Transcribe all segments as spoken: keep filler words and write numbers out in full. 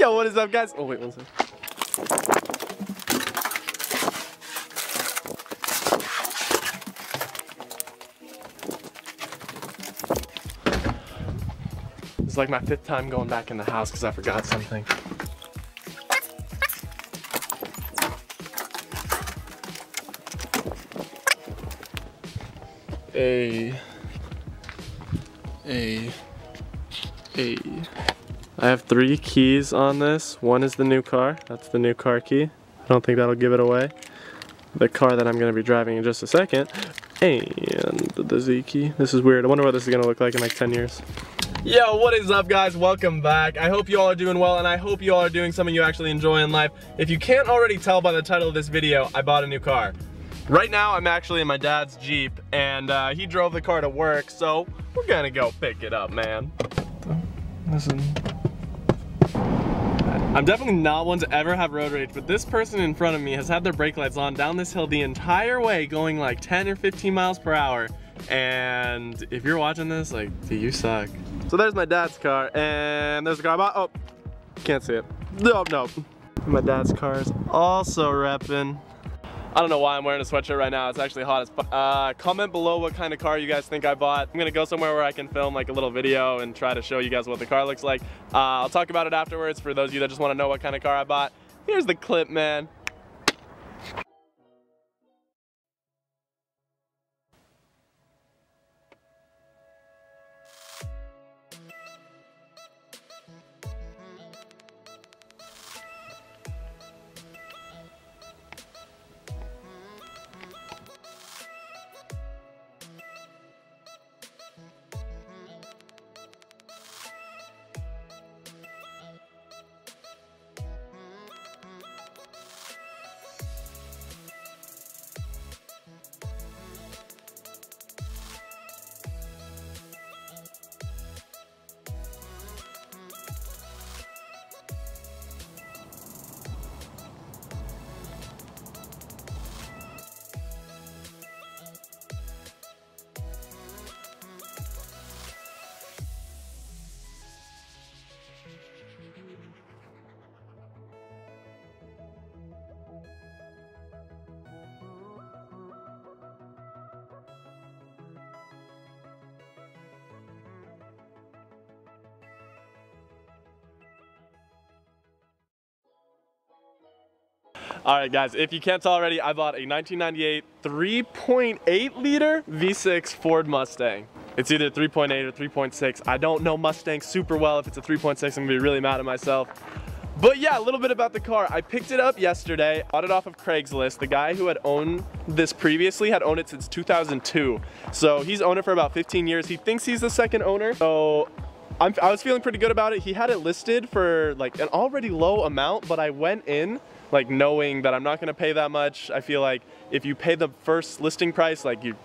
Yo, what is up, guys? Oh, wait, one second. This is like my fifth time going back in the house because I forgot something. A, a, a. I have three keys on this. One is the new car. That's the new car key. I don't think that'll give it away. The car that I'm going to be driving in just a second. And the Z key. This is weird. I wonder what this is going to look like in like ten years. Yo, what is up, guys? Welcome back. I hope you all are doing well, and I hope you all are doing something you actually enjoy in life. If you can't already tell by the title of this video, I bought a new car. Right now, I'm actually in my dad's Jeep, and uh, he drove the car to work, so we're gonna go pick it up, man. Listen. I'm definitely not one to ever have road rage, but this person in front of me has had their brake lights on down this hill the entire way, going like ten or fifteen miles per hour. And if you're watching this, like, dude, you suck. So there's my dad's car, and there's the car I bought. Oh, can't see it. No, no. My dad's car is also reppin'. I don't know why I'm wearing a sweatshirt right now. It's actually hot as fuck. Uh, comment below what kind of car you guys think I bought. I'm gonna go somewhere where I can film like a little video and try to show you guys what the car looks like. Uh, I'll talk about it afterwards for those of you that just wanna know what kind of car I bought. Here's the clip, man. All right, guys, if you can't tell already, I bought a nineteen ninety-eight three point eight liter V six Ford Mustang. It's either three point eight or three point six. I don't know Mustang super well. If it's a three point six, I'm gonna be really mad at myself. But yeah, a little bit about the car. I picked it up yesterday, bought it off of Craigslist. The guy who had owned this previously had owned it since two thousand two. So he's owned it for about fifteen years. He thinks he's the second owner. So I'm, I was feeling pretty good about it. He had it listed for like an already low amount, but I went in like knowing that I'm not gonna pay that much. I feel like if you pay the first listing price, like you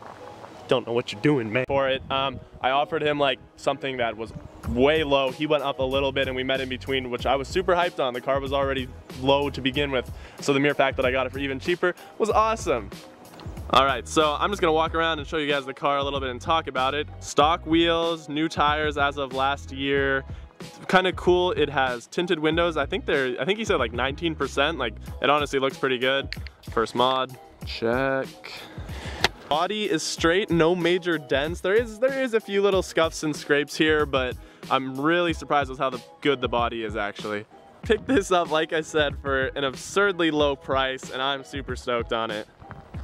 don't know what you're doing, man. For it, um, I offered him like something that was way low. He went up a little bit and we met in between, which I was super hyped on. The car was already low to begin with. So the mere fact that I got it for even cheaper was awesome. All right, so I'm just gonna walk around and show you guys the car a little bit and talk about it. Stock wheels, new tires as of last year. Kind of cool. It has tinted windows. I think they're, I think he said like nineteen percent. Like, it honestly looks pretty good. First mod, check. Body is straight, no major dents. There is, there is a few little scuffs and scrapes here, but I'm really surprised with how the, good the body is actually. Picked this up, like I said, for an absurdly low price, and I'm super stoked on it.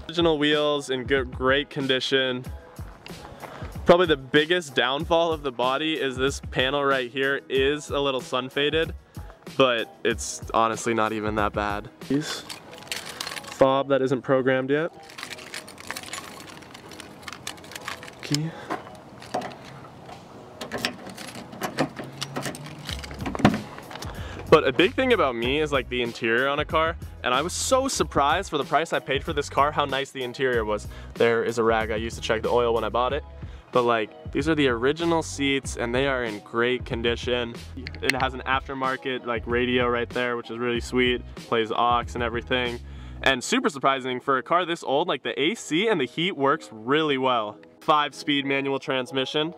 Original wheels in good, great condition. Probably the biggest downfall of the body is this panel right here is a little sun faded, but it's honestly not even that bad. Fob that isn't programmed yet. Key. But a big thing about me is like the interior on a car, and I was so surprised for the price I paid for this car how nice the interior was. There is a rag. I used to check the oil when I bought it. But like, these are the original seats and they are in great condition. It has an aftermarket like radio right there, which is really sweet. Plays aux and everything. And super surprising for a car this old, like the A C and the heat works really well. Five speed manual transmission.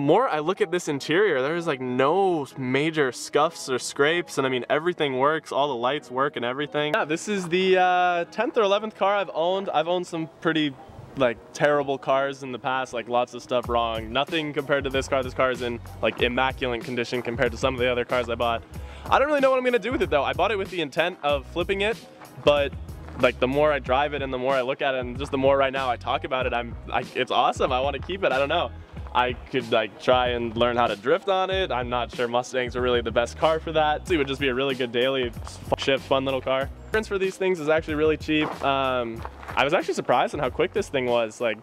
More I look at this interior, there's like no major scuffs or scrapes, and I mean everything works, all the lights work and everything. Yeah, this is the uh, tenth or eleventh car I've owned. I've owned some pretty like terrible cars in the past, like lots of stuff wrong. Nothing compared to this car. This car is in like immaculate condition compared to some of the other cars I bought. I don't really know what I'm gonna do with it though. I bought it with the intent of flipping it, but like the more I drive it and the more I look at it and just the more right now I talk about it, I'm I, it's awesome. I want to keep it. I don't know, I could like try and learn how to drift on it. I'm not sure Mustangs are really the best car for that. It would just be a really good daily shift, fun little car. Insurance for these things is actually really cheap. Um, I was actually surprised on how quick this thing was. Like,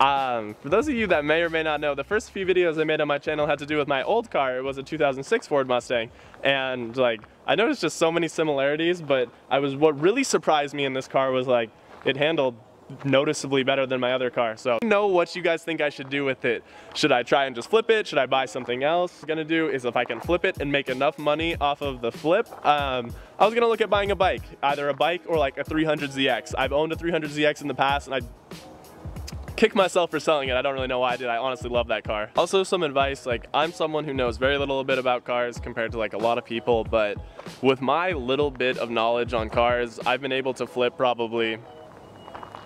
um, for those of you that may or may not know, the first few videos I made on my channel had to do with my old car. It was a two thousand six Ford Mustang, and like I noticed just so many similarities. But I was what really surprised me in this car was like it handled noticeably better than my other car. So I know what you guys think I should do with it. Should I try and just flip it? Should I buy something else? What I'm gonna do is if I can flip it and make enough money off of the flip, um, I was gonna look at buying a bike, either a bike or like a three hundred Z X. I've owned a three hundred Z X in the past and I kick myself for selling it. I don't really know why I did. I honestly love that car. Also some advice, like I'm someone who knows very little bit about cars compared to like a lot of people, but with my little bit of knowledge on cars, I've been able to flip probably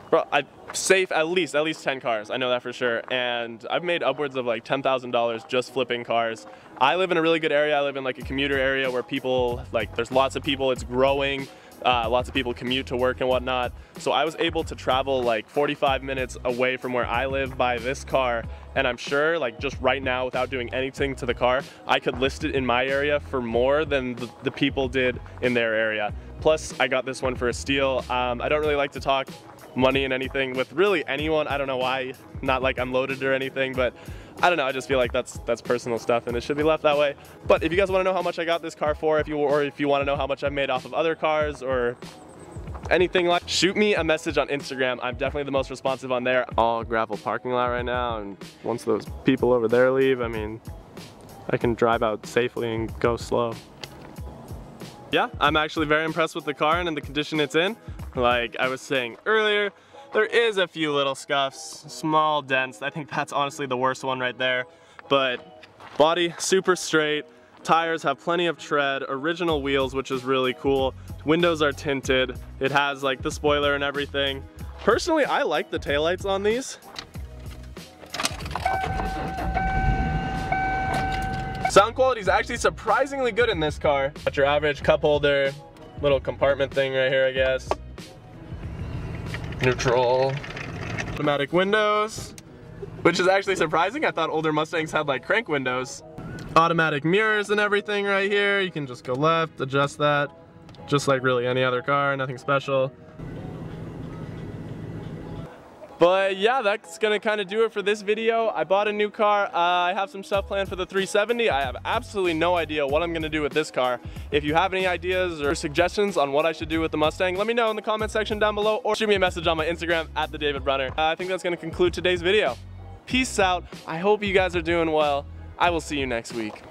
Bro, I safe at least at least ten cars. I know that for sure, and I've made upwards of like ten thousand dollars just flipping cars. I live in a really good area. I live in like a commuter area where people like there's lots of people. It's growing. Uh, lots of people commute to work and whatnot. So I was able to travel like forty-five minutes away from where I live by this car, and I'm sure like just right now without doing anything to the car, I could list it in my area for more than the, the people did in their area. Plus, I got this one for a steal. Um, I don't really like to talk money and anything with really anyone. I don't know why, not like I'm loaded or anything, but I don't know, I just feel like that's that's personal stuff and it should be left that way. But if you guys want to know how much I got this car for, if you or if you want to know how much I've made off of other cars or anything like, shoot me a message on Instagram. I'm definitely the most responsive on there. All gravel parking lot right now, and once those people over there leave, I mean, I can drive out safely and go slow. Yeah, I'm actually very impressed with the car and in the condition it's in. Like I was saying earlier, there is a few little scuffs, small dents. I think that's honestly the worst one right there. But body, super straight. Tires have plenty of tread. Original wheels, which is really cool. Windows are tinted. It has like the spoiler and everything. Personally, I like the taillights on these. Sound quality is actually surprisingly good in this car. Got your average cup holder, little compartment thing right here, I guess. Neutral. Automatic windows, which is actually surprising. I thought older Mustangs had like crank windows. Automatic mirrors and everything right here. You can just go left, adjust that. Just like really any other car, nothing special. But yeah, that's gonna kind of do it for this video. I bought a new car. Uh, I have some stuff planned for the three seventy. I have absolutely no idea what I'm gonna do with this car. If you have any ideas or suggestions on what I should do with the Mustang, let me know in the comment section down below, or shoot me a message on my Instagram at the david brunner. Uh, I think that's gonna conclude today's video. Peace out. I hope you guys are doing well. I will see you next week.